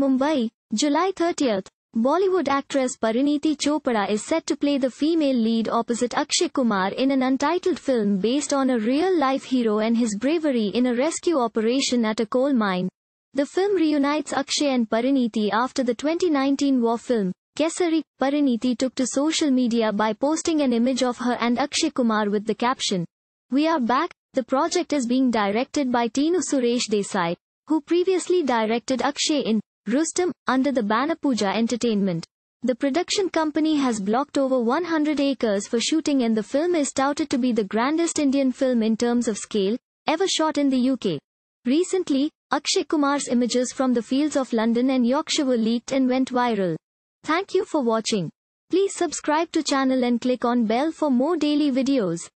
Mumbai, July 30th. Bollywood actress Parineeti Chopra is set to play the female lead opposite Akshay Kumar in an untitled film based on a real-life hero and his bravery in a rescue operation at a coal mine. The film reunites Akshay and Parineeti after the 2019 war film, Kesari. Parineeti took to social media by posting an image of her and Akshay Kumar with the caption, "We are back." The project is being directed by Tinu Suresh Desai, who previously directed Akshay in Rustom, under the banner Pooja Entertainment. The production company has blocked over 100 acres for shooting, and the film is touted to be the grandest Indian film in terms of scale ever shot in the UK. Recently, Akshay Kumar's images from the fields of London and Yorkshire were leaked and went viral. Thank you for watching. Please subscribe to channel and click on bell for more daily videos.